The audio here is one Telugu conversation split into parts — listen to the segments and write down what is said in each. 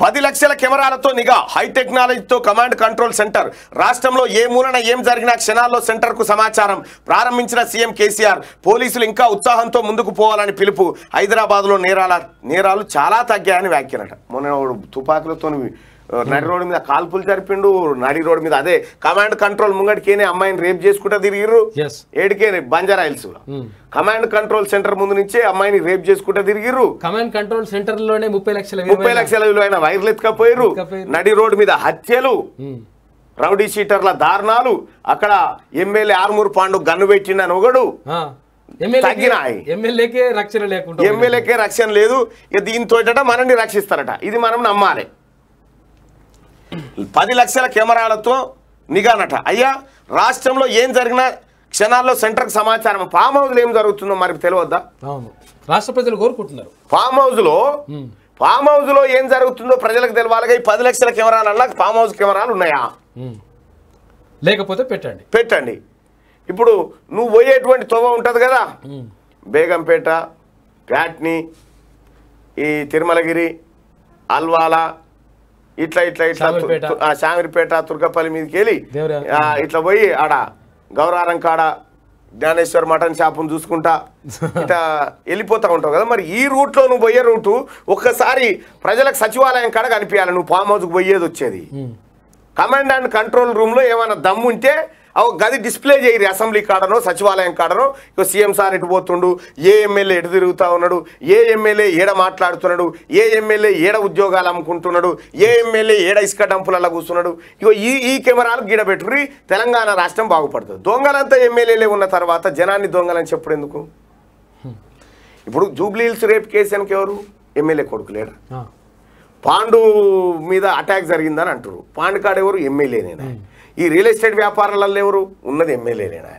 10 లక్షల కెమెరాలతో నిఘా, హై టెక్నాలజీతో కమాండ్ కంట్రోల్ సెంటర్, రాష్ట్రంలో ఏ మూలన ఏం జరిగినా క్షణాల్లో సెంటర్కు సమాచారం ప్రారంభించిన సీఎం కేసీఆర్, పోలీసులు ఇంకా ఉత్సాహంతో ముందుకు పోవాలని పిలుపు, హైదరాబాద్లో నేరాలు చాలా తగ్గాయని వ్యాఖ్యలట. మొన్న తుపాకులతో నడి రోడ్డు మీద కాల్పులు జరిపిండు, నడి రోడ్డు మీద అదే కమాండ్ కంట్రోల్ ముంగడికేనే అమ్మాయిని రేప్ చేసుకుంటా తిరిగిర్రు, ఏడికే బంజారా హిల్స్ లో కమాండ్ కంట్రోల్ సెంటర్ ముందు నుంచే అమ్మాయిని రేప్ చేసుకుంటా తిరిగిర్రు, కమాండ్ కంట్రోల్ సెంటర్ లోనే 30 లక్షల విలువైన వైర్లు ఎత్తుకపోయారు, నడి రోడ్డు మీద హత్యలు, రౌడీ షీటర్ల దారుణాలు, అక్కడ ఎమ్మెల్యే ఆర్మూర్ పాండు గన్ను పెట్టిండని ఒకడు, ఎమ్మెల్యేకే రక్షణ లేదు, దీంతో మనల్ని రక్షిస్తారట, ఇది మనం నమ్మాలి. 10 లక్షల కెమెరాలతో నిఘానట. అయ్యా రాష్ట్రంలో ఏం జరిగినా క్షణాల్లో సెంటర్కి సమాచారం. ఫామ్ హౌస్లో ఏం జరుగుతుందో మరి తెలియద్దా? రాష్ట్ర ప్రజలు కోరుకుంటున్నారు. ఫామ్ హౌస్లో ఏం జరుగుతుందో ప్రజలకు తెలవాలిగా. ఈ 10 లక్షల కెమెరాల ఫామ్ హౌస్ కెమెరాలు ఉన్నాయా? లేకపోతే పెట్టండి. ఇప్పుడు నువ్వు పోయేటువంటి తోవ ఉంటుంది కదా, బేగంపేట, ప్యాట్ని, ఈ తిరుమలగిరి, అల్వాల, ఇట్లా శామిరిపేట, తుర్కపల్లి మీదకి వెళ్ళి ఇట్లా పోయి ఆడ గౌరారం కాడ జ్ఞానేశ్వర్ మటన్ షాపును చూసుకుంటా ఇట్లా వెళ్ళిపోతా ఉంటావు కదా. మరి ఈ రూట్లో నువ్వు పోయే రూటు ఒక్కసారి ప్రజలకు సచివాలయం కాడ కనిపించాలి. నువ్వు ఫామ్ హౌస్కి పోయేది వచ్చేది కమాండ్ అండ్ కంట్రోల్ రూమ్లో ఏమైనా దమ్ముంటే అవు గది డిస్ప్లే చేయరు. అసెంబ్లీ కాడనో సచివాలయం కాడనో ఇక సీఎం సార్ ఎటు పోతుండు, ఏ ఎమ్మెల్యే ఎటు తిరుగుతూ ఉన్నాడు, ఏ ఎమ్మెల్యే ఏడ మాట్లాడుతున్నాడు, ఏ ఎమ్మెల్యే ఏడ ఉద్యోగాలు అమ్ముకుంటున్నాడు, ఏ ఎమ్మెల్యే ఏడ ఇసుక డంపులలో కూర్చున్నాడు, ఇక ఈ కెమెరాలు గిడబెట్టుకుని తెలంగాణ రాష్ట్రం బాగుపడుతుంది. దొంగలంతా ఎమ్మెల్యేలే ఉన్న తర్వాత జనాన్ని దొంగలని చెప్పడం ఎందుకు? ఇప్పుడు జూబ్లీ హిల్స్ రేప్ కేసుకి ఎవరు? ఎమ్మెల్యే కొడుకులేడా? పాండు మీద అటాక్ జరిగిందని అంటారు, పాండు కాడ ఎవరు? ఎమ్మెల్యేనేనా? ఈ రియల్ ఎస్టేట్ వ్యాపారాలలో ఎవరు? ఉన్నది ఎమ్మెల్యేనేనా?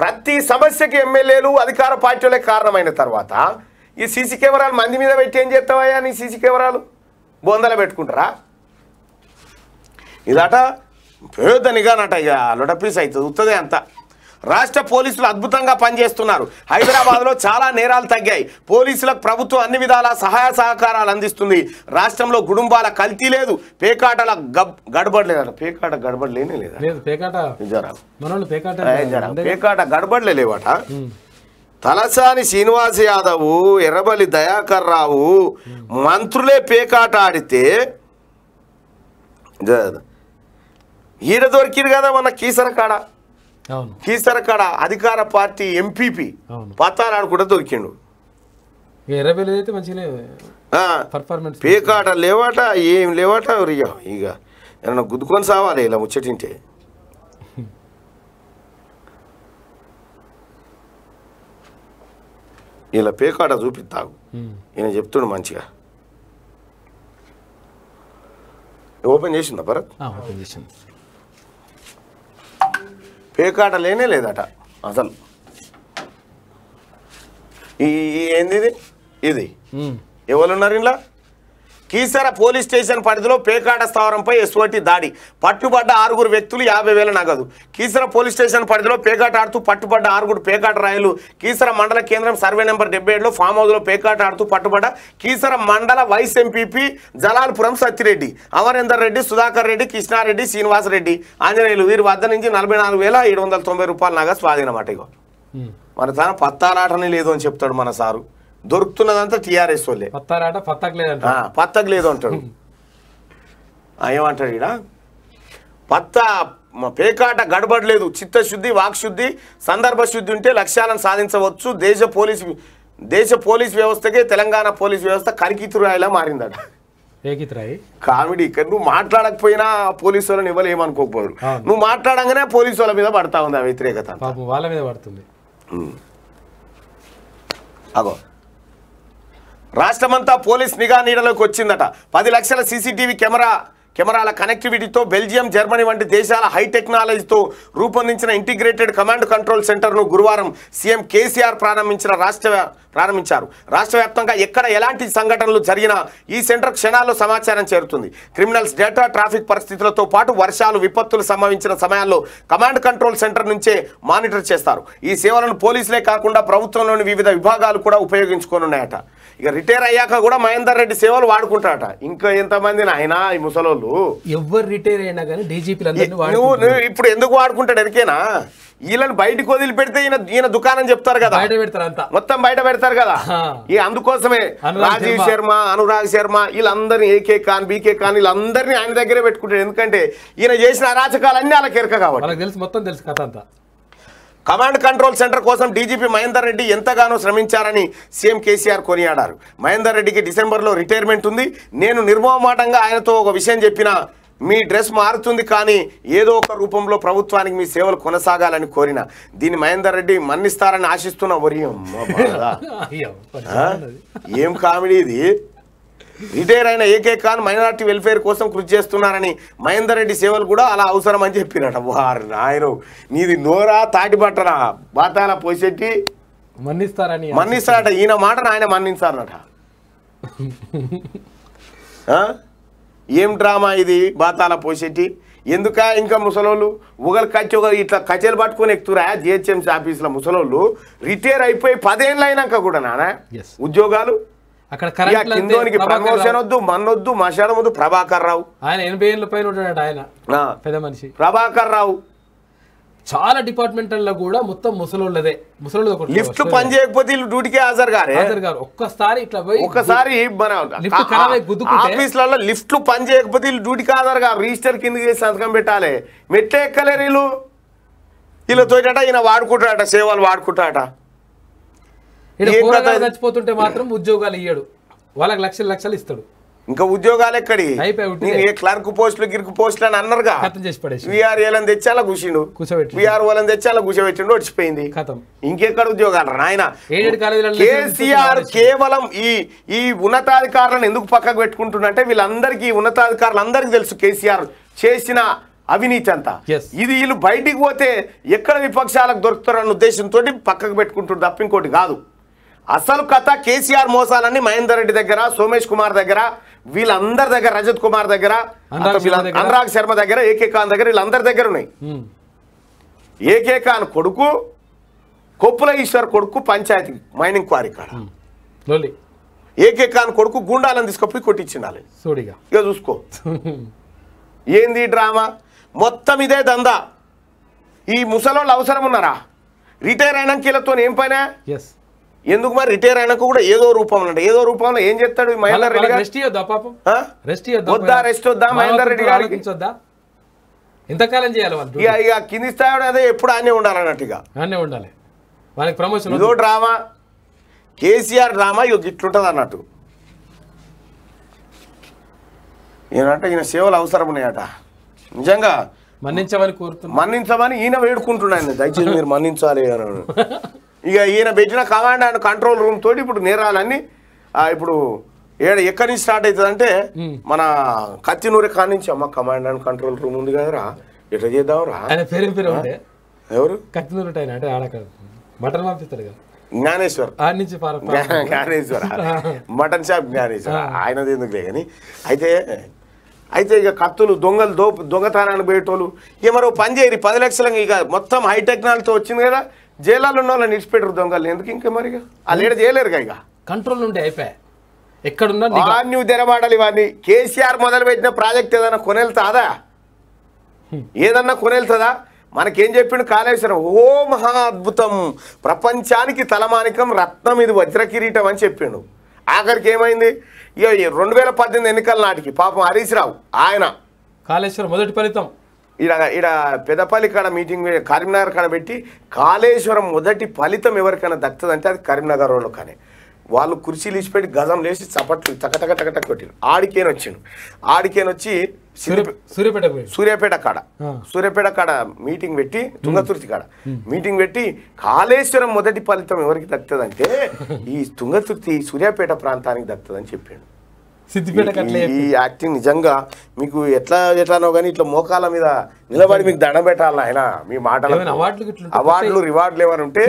ప్రతి సమస్యకి ఎమ్మెల్యేలు అధికార పార్టీలే కారణమైన తర్వాత ఈ సీసీ కెమెరాలు మంది మీద పెట్టి ఏం చేస్తావయ్యా? నీ సీసీ కెమెరాలు బొందలు పెట్టుకుంటారా? ఇదట పెద్ద నిఘానట, ఇక లొటపీస్ అవుతుంది ఉత్తదే అంతా. రాష్ట్ర పోలీసులు అద్భుతంగా పనిచేస్తున్నారు. హైదరాబాద్లో చాలా నేరాలు తగ్గాయి. పోలీసులకు ప్రభుత్వం అన్ని విధాల సహాయ సహకారాలు అందిస్తుంది. రాష్ట్రంలో గుడుంబాల కల్తీ లేదు, పేకాటల గడబడలేదా? పేకాట గడబడలేనే లేదా? పేకాట గడబడలే లేవట. తలసాని శ్రీనివాస్ యాదవ్, ఎర్రబల్లి దయాకర్ రావు మంత్రులే పేకాట ఆడితే ఈడ దొరికిరు కదా మన కీసరకాడ. కీసరకాడ అధికార పార్టీ ఎంపీపీ పతానాడు కూడా దొరికిండు. పేకాట లేవాట, ఏం లేవాట, ఇక ఏమన్నా గుద్దుకొని సావాలి. ఇలా ముచ్చటింటే ఇలా పేకాట చూపిస్తావు. ఈయన చెప్తుడు మంచిగా ఓపెన్ చేసిందా భరత్? ఓపెన్ చేసింది. పేకాట లేనే లేదట అసలు. ఏంది ఇది? ఎవరున్నారు ఇలా? కీసర పోలీస్ స్టేషన్ పరిధిలో పేకాట స్థావరంపై SOT దాడి, పట్టుబడ్డ 6 వ్యక్తులు 50,000 నగదు. కీసర పోలీస్ స్టేషన్ పరిధిలో పేకాట ఆడుతూ పట్టుబడ్డ 6 పేకాట రాయలు. కీసర మండల కేంద్రం సర్వే నెంబర్ 77లో ఫామ్ హౌస్లో పేకాట ఆడుతూ పట్టుబడ్డ కీసర మండల వైస్ ఎంపీపీ జలాల్పురం సత్తిరెడ్డి, అమరేందర్ రెడ్డి, సుధాకర్ రెడ్డి, కృష్ణారెడ్డి, శ్రీనివాసరెడ్డి, ఆంజనేయులు వీరి వద్ద నుంచి 44,790 రూపాయల నగదు స్వాధీనమాట. ఇగో మన తన పత్తాలాటనే లేదు అని చెప్తాడు మన సారు. దొరుకుతున్నదంతా TRS వాళ్ళే. పత్తాకు లేదు అంటాడు. ఏమంటాడు ఈడ? పత్తా పేకాట గడబడలేదు, చిత్తశుద్ధి, వాక్శుద్ధి, సందర్భ శుద్ధి ఉంటే లక్ష్యాలను సాధించవచ్చు. దేశ పోలీస్ వ్యవస్థకే తెలంగాణ పోలీస్ వ్యవస్థ కరికితురాయిలా మారిందట. కామెడీ ఇక్కడ నువ్వు మాట్లాడకపోయినా పోలీసు వాళ్ళని ఇవ్వలేమనుకోకపోయారు, నువ్వు మాట్లాడంగానే పోలీసు వాళ్ళ మీద పడతా ఉంది ఆ వ్యతిరేకత. వాళ్ళ మీద పడుతుంది. అగో రాష్ట్రమంతా పోలీస్ నిఘా నీడలోకి వచ్చిందట. 10 లక్షల CCTV కెమెరా కెమెరాల కనెక్టివిటీతో బెల్జియం జర్మనీ వంటి దేశాల హై టెక్నాలజీతో రూపొందించిన ఇంటిగ్రేటెడ్ కమాండ్ కంట్రోల్ సెంటర్ను గురువారం సీఎం కేసీఆర్ ప్రారంభించారు. రాష్ట్రవ్యాప్తంగా ఎక్కడ ఎలాంటి సంఘటనలు జరిగినా ఈ సెంటర్ క్షణాల్లో సమాచారం చేరుతుంది. క్రిమినల్స్ డేటా, ట్రాఫిక్ పరిస్థితులతో పాటు వర్షాలు, విపత్తులు సంభవించిన సమయాల్లో కమాండ్ కంట్రోల్ సెంటర్ నుంచే మానిటర్ చేస్తారు. ఈ సేవలను పోలీసులే కాకుండా ప్రభుత్వంలోని వివిధ విభాగాలు కూడా ఉపయోగించుకోనున్నాయట. ఇక రిటైర్ అయ్యాక కూడా మహేందర్ రెడ్డి సేవలు వాడుకుంటారట. ఇంకా ఎంతమంది నాయనా ఈ ముసలోళ్ళు, ఎవరు రిటైర్ అయినా కానీ డీజీపీలందరినీ వాడుకుంటారు. ఇప్పుడు ఎందుకు వాడుకుంటాడు ఎరికేనా? వీళ్ళని బయటకు వదిలిపెడితే ఈయన దుకాణం చెప్తారు కదా, మొత్తం బయట పెడతారు కదా. ఈ అందుకోసమే రాజీవ్ శర్మ, అనురాగ్ శర్మ వీళ్ళందరినీ, ఏకే ఖాన్, బీకే ఖాన్ వీళ్ళందరినీ ఆయన దగ్గరే పెట్టుకుంటారు. ఎందుకంటే ఈయన చేసిన అరాచకాలన్నీ అలా కెరక కాబట్టి మొత్తం తెలుసు కథ అంతా. కమాండ్ కంట్రోల్ సెంటర్ కోసం డీజీపీ మహేందర్ రెడ్డి ఎంతగానో శ్రమించారని సీఎం కేసీఆర్ కొనియాడారు. మహేందర్ రెడ్డికి డిసెంబర్లో రిటైర్మెంట్ ఉంది. నేను నిర్మోహమాటంగా ఆయనతో ఒక విషయం చెప్పినా, మీ డ్రెస్ మారుతుంది కానీ ఏదో ఒక రూపంలో ప్రభుత్వానికి మీ సేవలు కొనసాగాలని కోరిన దీన్ని మహేందర్ రెడ్డి మన్నిస్తారని ఆశిస్తున్న వరియం. ఏం కామెడీ ఇది! రిటైర్ అయిన ఏకే ఖాన్ మైనారిటీ వెల్ఫేర్ కోసం కృషి చేస్తున్నారని, మహేందర్ రెడ్డి సేవలు కూడా అలా అవసరం అని చెప్పినట. వారి నాయన నీది నోరా తాటిపట్టరా, బాతాల పోసేట్టి మన్నిస్తారట. ఈయన మాటను ఆయన మన్నిస్తారనట. ఏం డ్రామా ఇది బాతాల పోసేటి! ఎందుక ఇంకా ముసలోళ్ళు ఒకరు కచ్చి ఒకరు ఇట్లా కచేలు పట్టుకొని ఎక్కుతురా జిహెచ్ఎంసీ ఆఫీసులో ముసలోళ్ళు. రిటైర్ అయిపోయి 10 ఏళ్ళు అయినాక కూడా నాన్న ఉద్యోగాలు ప్రమోషన్ వద్దు, మన్నొద్దు, మశానం వద్దు. ప్రభాకర్ రావు ఆయన 80 ఏళ్ళ పైన ఉంటాడు. ఆయన పెద్ద మనిషి ప్రభాకర్ రావు. చాలా డిపార్ట్మెంట్లలో కూడా మొత్తం ముసలోళ్ళదే. ముసలోళ్ళ లిఫ్ట్ పని చేయకపోతే డ్యూటీకి హాజరు గారు. ఒక్కసారి ఆఫీసులలో లిఫ్ట్లు పని చేయకపోతే డ్యూటీకి హాజరు గారు. రిజిస్టర్ కింద సంతకం పెట్టాలి. మెట్టే ఎక్కలేరు వీళ్ళు. వీళ్ళతో ఈయన వాడుకుంటారట, సేవలు వాడుకుంటారట. చచ్చిపోతుంటే మాత్రం ఉద్యోగాలు ఇయ్యాడు, వాళ్ళకి లక్షలు లక్షలు ఇస్తాడు. ఇంకా ఉద్యోగాలు ఎక్కడి? క్లర్క్ పోస్టులు, గిర్క్ పోస్టులు అని అన్నారుగా, వీఆర్ఏలను తెచ్చేలా కూర్చుండు, వీఆర్ఓలను తెచ్చేలా కూర్చోబెట్టిండు, వచ్చిపోయింది కథం. ఇంకెక్కడ ఉద్యోగాలు నాయన? కేసీఆర్ కేవలం ఈ ఉన్నతాధికారులను ఎందుకు పక్కకు పెట్టుకుంటుండంటే, వీళ్ళందరికీ ఉన్నతాధికారులందరికీ తెలుసు కేసీఆర్ చేసిన అవినీతి అంతా. ఇది వీళ్ళు బయటికి పోతే ఎక్కడ విపక్షాలకు దొరుకుతారన్న ఉద్దేశంతో పక్కకు పెట్టుకుంటున్నారు తప్ప ఇంకోటి కాదు. అసలు కథ కేసీఆర్ మోసాలన్నీ మహేందర్ రెడ్డి దగ్గర, సోమేష్ కుమార్ దగ్గర, వీళ్ళందరి దగ్గర, రజత్ కుమార్ దగ్గర, అనురాగ్ శర్మ దగ్గర, ఏకే ఖాన్ దగ్గర, వీళ్ళందరి దగ్గర ఉన్నాయి. ఏకే ఖాన్ కొడుకు, కొప్పుల ఈశ్వర్ కొడుకు పంచాయతీ మైనింగ్ క్వారీ కాడ ఏకే ఖాన్ కొడుకు గుండాలను తీసుకుపోయి కొట్టించిండాలి. ఇక చూసుకో ఏంది డ్రామా మొత్తం ఇదే దందా. ఈ ముసలోళ్ళు అవసరం ఉన్నారా? రిటైర్ అయినాక వీళ్ళతో ఏం పైన? ఎందుకు మరి రిటైర్ అయినాక కూడా ఏదో రూపంలో అంటే ఏదో రూపంలో ఏం చెప్తాడు మహేందర్ రెడ్డి గారు? రెస్ట్ వద్దా మహేందర్ రెడ్డి గారికి? ఎంతకాలం చేయాలి? ఇక కింది స్థాయి అదే ఎప్పుడు ఆయనే ఉండాలి అన్నట్టుగా ఉండాలి. వాళ్ళకి ప్రమోషన్ ఏదో డ్రామా, కేసీఆర్ డ్రామా ఇక ఇట్లుంటది అన్నట్టు. ఈయనంటే ఈయన సేవలు అవసరం ఉన్నాయట. నిజంగా మన్నించమని కోరుతున్నాను, మన్నించమని ఈయన వేడుకుంటున్నాను. దయచేసి మీరు మన్నించాలి అన్నాడు. ఇక ఈయన పెట్టిన కమాండ్ అండ్ కంట్రోల్ రూమ్ తోటి ఇప్పుడు నేరాలన్నీ ఇప్పుడు ఎక్కడి నుంచి స్టార్ట్ అవుతుంది అంటే మన కత్తినూరు కాడ నుంచి. అమ్మ కమాండ్ అండ్ కంట్రోల్ రూమ్ ఉంది కదరా, ఎట్లా చేద్దాంరా? ఎవరు కత్తినూరు? మటన్ పంపిస్తారు కదా జ్ఞానేశ్వర్, జ్ఞానేశ్వర్ మటన్ షాప్ జ్ఞానేశ్వర్. ఆయనది ఎందుకులే కానీ అయితే ఇక కత్తులు, దొంగలు, దొంగతనాలు పోయేటోళ్ళు ఏమరో పని చేయరు. 10 లక్షలు ఇక మొత్తం హై టెక్నాలజీతో వచ్చింది కదా. జైలాల్లో ఉన్న వాళ్ళని నిడిచిపెట్టరు దొంగలు. ఎందుకు ఇంకా మరి ఆ లీడ చేయలేరుగా. ఇక కంట్రోల్ ఉంటే అయిపోయా. ఎక్కడున్నా నువ్వు తెరమాడాలి ఇవన్నీ. కేసీఆర్ మొదలుపెట్టిన ప్రాజెక్ట్ ఏదన్నా కొనెళ్తాదా? ఏదన్నా కొనెళ్తుందా? మనకేం చెప్పిండు కాళేశ్వరం? ఓ మహా అద్భుతం, ప్రపంచానికి తలమానికం, రత్నం, ఇది వజ్రకిరీటం అని చెప్పిండు. ఆఖరికి ఏమైంది? ఇక 2018 ఎన్నికల నాటికి పాపం హరీష్ రావు ఆయన కాళేశ్వరం మొదటి ఫలితం ఇడ పెదపల్లి కాడ మీటింగ్ కరీంనగర్ కాడ పెట్టి కాళేశ్వరం మొదటి ఫలితం ఎవరికైనా దక్కుతుందంటే అది కరీంనగర్ వాళ్ళు. కానీ వాళ్ళు కుర్చీలు ఇచ్చిపెట్టి గజం లేచి చప్పట్లు టకటకటక కొట్టిరు. ఆడికేనొచ్చి సూర్యాపేట కాడ మీటింగ్ పెట్టి, తుంగతుర్తి కాడ మీటింగ్ పెట్టి కాళేశ్వరం మొదటి ఫలితం ఎవరికి దక్కుతుందంటే ఈ తుంగతుర్తి సూర్యాపేట ప్రాంతానికి దక్కుతుందని చెప్పాడు. యాక్టింగ్ నిజంగా మీకు ఎట్లా ఎట్లానో గానీ ఇట్లా మోకాల మీద నిలబడి మీకు దండం పెట్టాలి ఆయన మీ మాటలు. అవార్డులు రివార్డులు ఏమైనా ఉంటే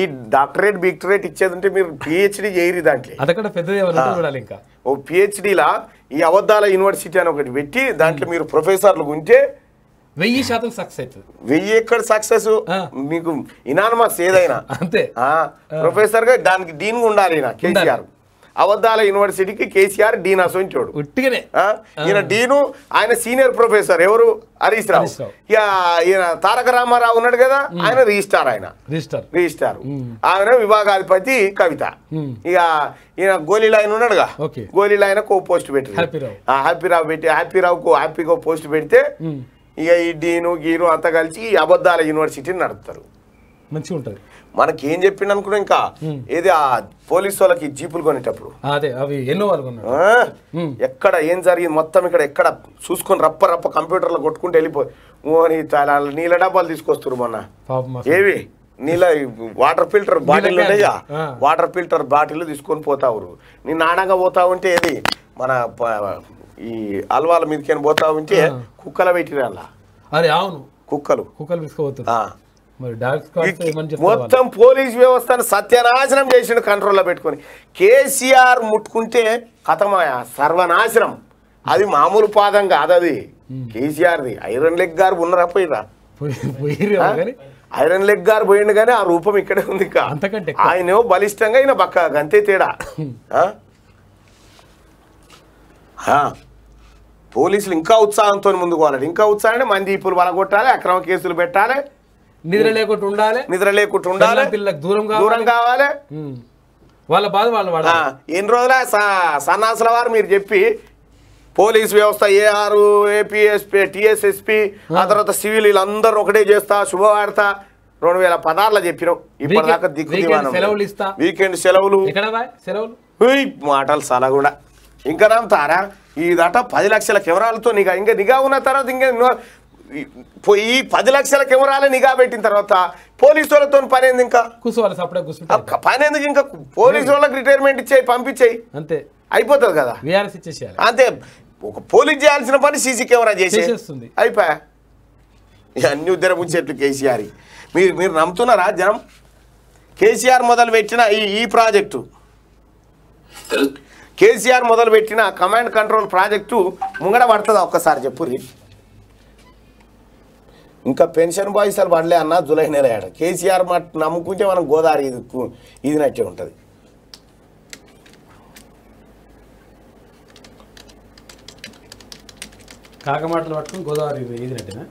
ఈ డాక్టరేట్ బిక్టరేట్ ఇచ్చేది ఉంటే మీరు పిహెచ్డి చేయరు దాంట్లో. అదక్కడ పెద్దది ఏమన్నా చూడాలి ఇంకా. ఓ పిహెచ్డిలా ఈ అవధాల యూనివర్సిటీ అని ఒకటి పెట్టి దాంట్లో మీరు ప్రొఫెసర్లు ఉంటే 1000% సక్సెస్ అవుతుంది. 1000 ఎక్కడ సక్సెస్ మీకు ఇనానమస్ ఏదైనా అంతే. ప్రొఫెసర్ గా దానికి డీన్ ఉండాలి నా కేసీఆర్. అవధాల యూనివర్సిటీకి కేసీఆర్ డీన్ అసోంచోడు ఉట్టిగానే. ఈయన డీను ఆయన సీనియర్ ప్రొఫెసర్ ఎవరు హరీష్ రావు. ఈయన తారక రామారావు ఉన్నాడు కదా ఆయన రిజిస్టార్ రిజిస్టార్. ఆయన విభాగాధిపతి కవిత. ఇక ఈయన గోలీలు ఆయన ఉన్నాడుగా గోలీలు ఆయనకు పోస్ట్ పెట్టారు హ్యాపీరావు పెట్టి హ్యాపీరావుకు హ్యాపీగా పోస్ట్ పెడితే ఇక ఈ డీను గీను అంతా కలిసి ఈ అబద్ధాల యూనివర్సిటీని నడుపుతారు. మంచిగా ఉంటుంది. మనకి ఏం చెప్పిండు అనుకున్నా ఇంకా ఏది ఆ పోలీసు వాళ్ళకి జీపులు కొనేటప్పుడు ఎక్కడ ఏం జరిగింది మొత్తం ఇక్కడ ఎక్కడ చూసుకొని రప్ప రప్ప కంప్యూటర్లో కొట్టుకుంటూ వెళ్ళిపోయి ఓని నీళ్ళ డబ్బాలు తీసుకొస్తారు. మొన్న ఏవి నీళ్ళ వాటర్ ఫిల్టర్ బాటిల్ ఉన్నాయా వాటర్ ఫిల్టర్ బాటిల్ తీసుకొని పోతావురు. నేను నాడంగా పోతా ఉంటే ఏది మన ఈ అల్వాల మీదకి పోతా ఉంటే కుక్కల పెట్టిరల్లా. అరే అవును కుక్కలు కుక్కలు తీసుకుపోతారు. మొత్తం పోలీస్ వ్యవస్థను సత్యనాశనం చేసిన కంట్రోల్లో పెట్టుకొని కేసీఆర్ ముట్టుకుంటే కథమాయా సర్వనాశనం. అది మామూలు పాదం కాదు అది కేసీఆర్ది. ఐరన్ లెగ్ గారు ఉన్నారా పోయిరా ఐరన్ లెగ్ గారు పోయిండు కానీ ఆ రూపం ఇక్కడే ఉంది. ఆయనేమో బలిష్టంగా ఈయన బక్క గంతే తేడా. పోలీసులు ఇంకా ఉత్సాహంతో ముందుకు పోవాలి. ఇంకా ఉత్సాహం మంది ఇప్పుడు వలగొట్టాలి అక్రమ కేసులు పెట్టాలి నిద్ర లేకుండా ఉండాలి పిల్లలకు దూరం కావాలి వాళ్ళ బాధ వాళ్ళు. ఎన్ని రోజుల సన్నాసుల వారు మీరు చెప్పి పోలీస్ వ్యవస్థ ఏఆర్ ఏపీఎస్పీ టీఎస్ఎస్పీ ఆ తర్వాత సివిల్ వీళ్ళందరూ ఒకటే చేస్తా శుభవార్త 2016లో చెప్పినాం. ఇప్పటిదాకా దిక్కుమానం వీకెండ్ సెలవులు మాటలు చాలా కూడా ఇంకా నమ్ముతారా? ఈ దాట 10 లక్షల కెమెరాలతో నీకు ఇంకా నిఘా ఉన్న తర్వాత ఇంకా పోయి 10 లక్షల కెమెరాలు నిఘా పెట్టిన తర్వాత పోలీసు వాళ్ళతో పని ఏంది ఇంకా పని ఎందుకు? ఇంకా పోలీసు వాళ్ళకి రిటైర్మెంట్ ఇచ్చేయి పంపించేయి అంతే అయిపోతుంది కదా అంతే. ఒక పోలీస్ చేయాల్సిన పని సీసీ కెమెరా చేసేస్తుంది అయిపోయా. అన్ని ఉద్దర ముంచేట్లు కేసీఆర్. మీరు నమ్ముతున్నారా జనం? కేసీఆర్ మొదలుపెట్టిన ఈ ప్రాజెక్టు కేసీఆర్ మొదలుపెట్టిన కమాండ్ కంట్రోల్ ప్రాజెక్టు ముంగడ పడుతుందా ఒక్కసారి చెప్పు. ఇంకా పెన్షన్ బాయ్స్ అలా పడలే అన్న జూలై నెల ఏడ కేసీఆర్ మాట నమ్ముకుంటే మనం గోదావరి ఇది నట్టే ఉంటుంది. కాకమాటలు పట్టుకుని గోదావరి ఇది నట్టేనా?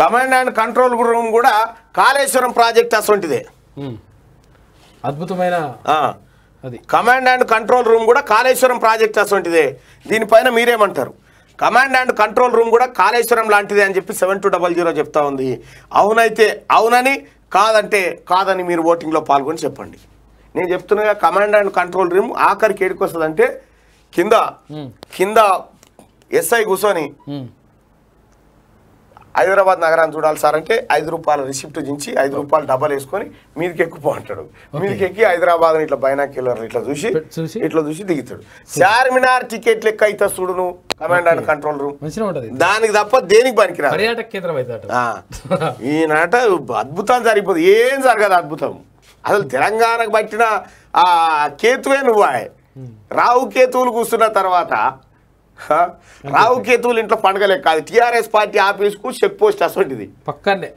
కమాండ్ అండ్ కంట్రోల్ రూమ్ కూడా కాళేశ్వరం ప్రాజెక్ట్ అసొంటిదే అద్భుతమైన. అది కమాండ్ అండ్ కంట్రోల్ రూమ్ కూడా కాళేశ్వరం ప్రాజెక్ట్ అసొంటిదే. దీనిపైన మీరేమంటారు? కమాండ్ అండ్ కంట్రోల్ రూమ్ కూడా కాళేశ్వరం లాంటిదే అని చెప్పి 7200 చెప్తా ఉంది. అవునైతే అవునని కాదంటే కాదని మీరు ఓటింగ్లో పాల్గొని చెప్పండి. నేను చెప్తున్నా కమాండ్ అండ్ కంట్రోల్ రూమ్ ఆఖరికి ఏడికి వస్తుందంటే కింద కింద ఎస్ఐ కూర్చొని హైదరాబాద్ నగరాన్ని చూడాలి సార్ అంటే ₹5 రిసిప్ట్ దించి ₹5 డబ్బులు వేసుకొని మీదకి ఎక్కువ అంటాడు. మీదకి ఎక్కి హైదరాబాద్ ఇట్లా బైనాక్యులర్ ఇట్లా చూసి దిగుతాడు. చార్మినార్ టికెట్ లెక్క అయితే చూడు నువ్వు కమాండ్ అండ్ కంట్రోల్ రూమ్ దానికి తప్ప దేనికి పనికిరాదు. ఈనాట అద్భుతం జరిగిపోతుంది ఏం జరగదు అద్భుతం. అసలు తెలంగాణకు పట్టిన ఆ కేతువే నువ్వా? రావు కేతువులు కూర్చున్న తర్వాత రావు కేతువులు ఇంట్లో పండగలే కాదు. టీఆర్ఎస్ పార్టీ ఆఫీస్ కు చెక్ పోస్ట్ అసలు పక్కనే